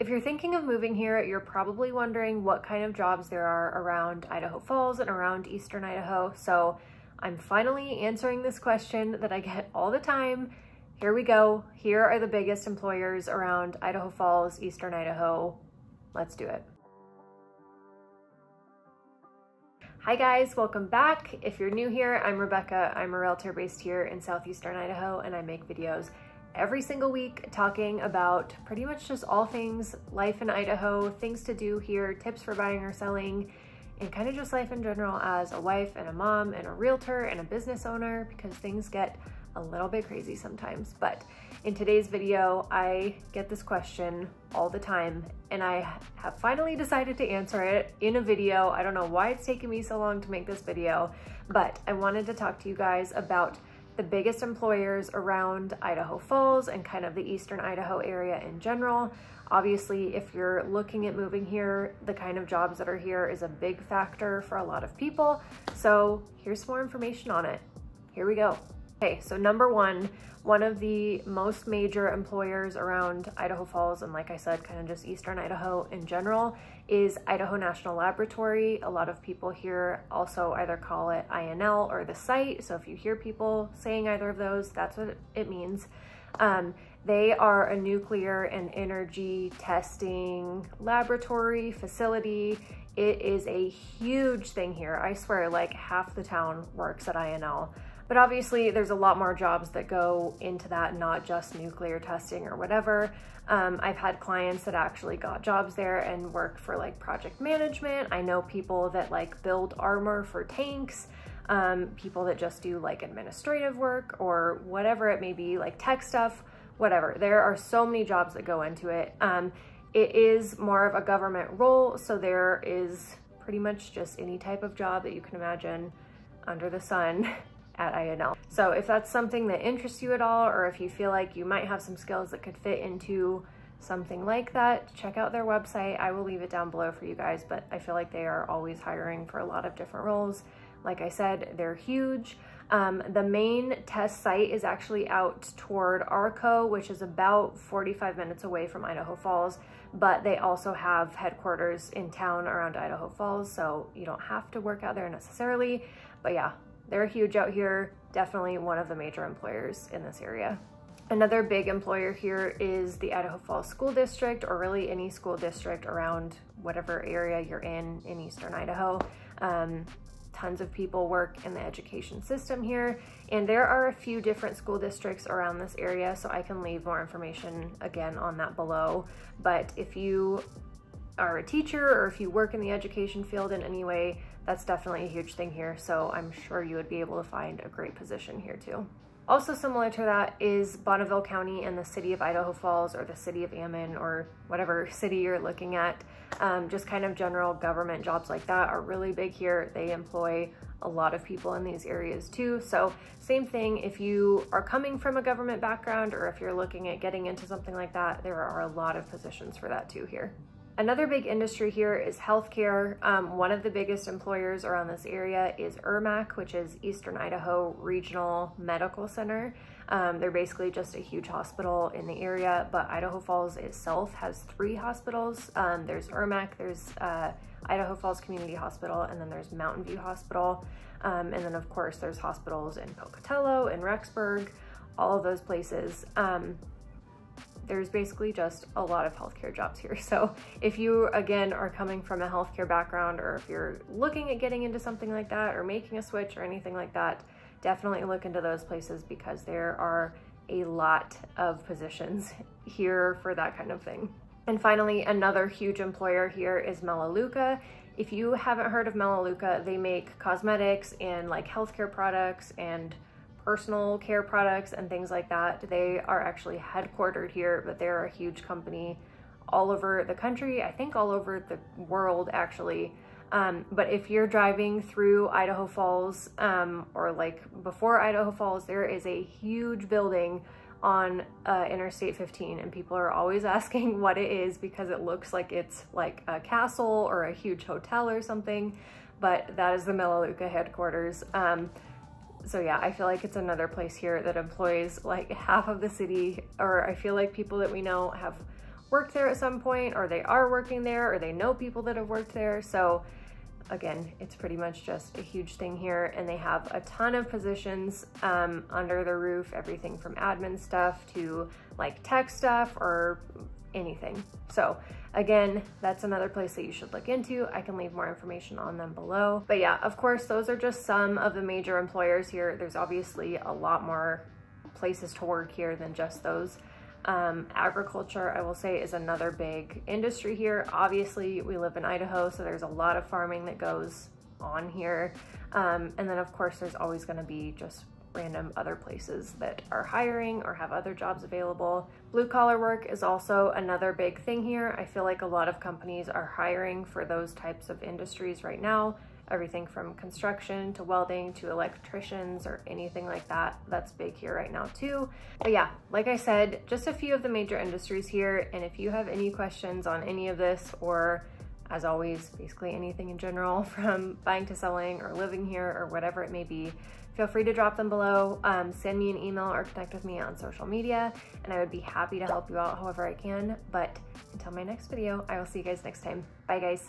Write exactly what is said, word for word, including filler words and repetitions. If you're thinking of moving here, you're probably wondering what kind of jobs there are around Idaho Falls and around Eastern Idaho. So I'm finally answering this question that I get all the time. Here we go. Here are the biggest employers around Idaho Falls, Eastern Idaho. Let's do it. Hi guys, welcome back. If you're new here, I'm Rebecca. I'm a realtor based here in Southeastern Idaho, and I make videos every single week talking about pretty much just all things life in Idaho, things to do here, tips for buying or selling, and kind of just life in general as a wife and a mom and a realtor and a business owner, because things get a little bit crazy sometimes. But in today's video, I get this question all the time, and I have finally decided to answer it in a video. I don't know why it's taken me so long to make this video, but I wanted to talk to you guys about the biggest employers around Idaho Falls and kind of the Eastern Idaho area in general. Obviously, if you're looking at moving here, the kind of jobs that are here is a big factor for a lot of people. So here's more information on it. Here we go. Okay, so number one, one of the most major employers around Idaho Falls, and like I said, kind of just Eastern Idaho in general, is Idaho National Laboratory. A lot of people here also either call it I N L or the site. So if you hear people saying either of those, that's what it means. Um, they are a nuclear and energy testing laboratory facility. It is a huge thing here. I swear, like half the town works at I N L. But obviously there's a lot more jobs that go into that, not just nuclear testing or whatever. Um, I've had clients that actually got jobs there and work for like project management. I know people that like build armor for tanks, um, people that just do like administrative work or whatever it may be, like tech stuff, whatever. There are so many jobs that go into it. Um, it is more of a government role, so there is pretty much just any type of job that you can imagine under the sun at I N L. So if that's something that interests you at all, or if you feel like you might have some skills that could fit into something like that, check out their website. I will leave it down below for you guys, but I feel like they are always hiring for a lot of different roles. Like I said, they're huge. Um, the main test site is actually out toward Arco, which is about forty-five minutes away from Idaho Falls, but they also have headquarters in town around Idaho Falls, so you don't have to work out there necessarily. But yeah, they're huge out here, definitely one of the major employers in this area. Another big employer here is the Idaho Falls School District, or really any school district around whatever area you're in in Eastern Idaho. Um, tons of people work in the education system here, and there are a few different school districts around this area, so I can leave more information again on that below. But if you are a teacher or if you work in the education field in any way, that's definitely a huge thing here, so I'm sure you would be able to find a great position here too. Also similar to that is Bonneville County and the city of Idaho Falls, or the city of Ammon, or whatever city you're looking at. Um, just kind of general government jobs like that are really big here. They employ a lot of people in these areas too. So same thing, if you are coming from a government background or if you're looking at getting into something like that, there are a lot of positions for that too here. Another big industry here is healthcare. Um, one of the biggest employers around this area is I R M A C, which is Eastern Idaho Regional Medical Center. Um, they're basically just a huge hospital in the area, but Idaho Falls itself has three hospitals. Um, there's I R M A C, there's uh, Idaho Falls Community Hospital, and then there's Mountain View Hospital. Um, and then of course there's hospitals in Pocatello and Rexburg, all of those places. Um, There's basically just a lot of healthcare jobs here. So if you, again, are coming from a healthcare background, or if you're looking at getting into something like that or making a switch or anything like that, definitely look into those places, because there are a lot of positions here for that kind of thing. And finally, another huge employer here is Melaleuca. If you haven't heard of Melaleuca, they make cosmetics and like healthcare products and personal care products and things like that. They are actually headquartered here, but they're a huge company all over the country, I think all over the world actually. Um, but if you're driving through Idaho Falls um, or like before Idaho Falls, there is a huge building on uh, Interstate fifteen, and people are always asking what it is because it looks like it's like a castle or a huge hotel or something, but that is the Melaleuca headquarters. Um, So yeah, I feel like it's another place here that employs like half of the city, or I feel like people that we know have worked there at some point, or they are working there, or they know people that have worked there. So again, it's pretty much just a huge thing here, and they have a ton of positions um, under the roof, everything from admin stuff to like tech stuff or anything. So again, that's another place that you should look into. I can leave more information on them below. But yeah, of course, those are just some of the major employers here. There's obviously a lot more places to work here than just those. Um, agriculture, I will say, is another big industry here. Obviously, we live in Idaho, so there's a lot of farming that goes on here. Um, and then of course, there's always going to be just random other places that are hiring or have other jobs available. Blue collar work is also another big thing here. I feel like a lot of companies are hiring for those types of industries right now. Everything from construction to welding to electricians or anything like that. That's big here right now too. But yeah, like I said, just a few of the major industries here. And if you have any questions on any of this, or as always, basically anything in general from buying to selling or living here or whatever it may be, feel free to drop them below. Um, send me an email or connect with me on social media, and I would be happy to help you out however I can. But until my next video, I will see you guys next time. Bye guys.